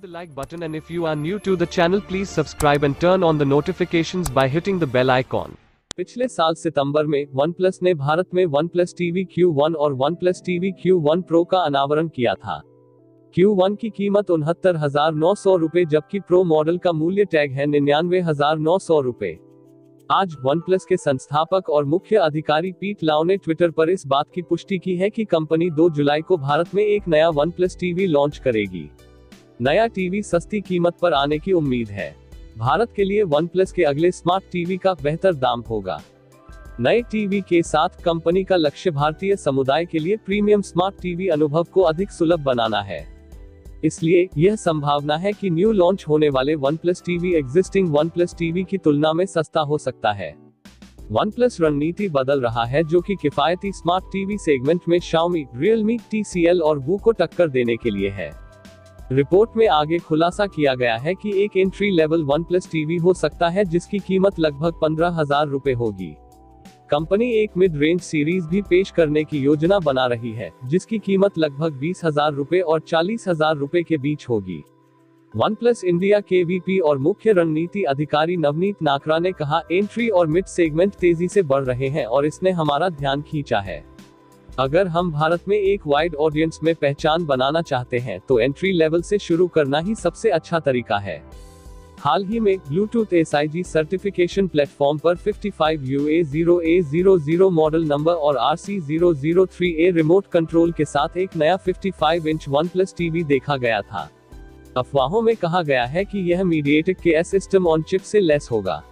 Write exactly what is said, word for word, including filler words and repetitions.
Click the like button, and if you are new to the channel please subscribe and turn on the notifications by hitting the bell icon. पिछले साल सितंबर में OnePlus ने भारत में OnePlus T V Q one और OnePlus T V Q one Pro का अनावरण किया था। Q वन की कीमत उनहत्तर हजार नौ सौ रूपए जबकि प्रो मॉडल का मूल्य टैग है निन्यानवे हजार नौ सौ रूपए। आज OnePlus के संस्थापक और मुख्य अधिकारी पीट लाओ ने ट्विटर पर इस बात की पुष्टि की है कि कंपनी दो जुलाई को भारत में एक नया OnePlus T V लॉन्च करेगी। नया टीवी सस्ती कीमत पर आने की उम्मीद है। भारत के लिए OnePlus के अगले स्मार्ट टीवी का बेहतर दाम होगा। नए टीवी के साथ कंपनी का लक्ष्य भारतीय समुदाय के लिए प्रीमियम स्मार्ट टीवी अनुभव को अधिक सुलभ बनाना है। इसलिए यह संभावना है कि न्यू लॉन्च होने वाले OnePlus T V existing OnePlus T V की तुलना में सस्ता हो सकता है। OnePlus रणनीति बदल रहा है जो कि किफायती स्मार्ट टीवी सेगमेंट में Xiaomi, Realme, T C L और Vu को टक्कर देने के लिए है। रिपोर्ट में आगे खुलासा किया गया है कि एक entry level OnePlus T V हो सकता है जिसकी कीमत लगभग पंद्रह हजार रूपए होगी। कंपनी एक मिड रेंज सीरीज भी पेश करने की योजना बना रही है जिसकी कीमत लगभग बीस हजार रूपए और चालीस हजार रूपए के बीच होगी। OnePlus इंडिया के वीपी और मुख्य रणनीति अधिकारी नवनीत नाकरा ने कहा, एंट्री और मिड सेगमेंट तेजी से बढ़ रहे हैं और इसने हमारा ध्यान खींचा है। अगर हम भारत में एक वाइड ऑडियंस में पहचान बनाना चाहते हैं तो एंट्री लेवल से शुरू करना ही सबसे अच्छा तरीका है। हाल ही में Bluetooth S I G certification platform पर पचपन U A zero A zero zero model number और R C zero zero three A remote control के साथ एक नया पचपन इंच OnePlus T V देखा गया था। अफवाहों में कहा गया है कि यह MediaTek के सिस्टम ऑन चिप से लेस होगा।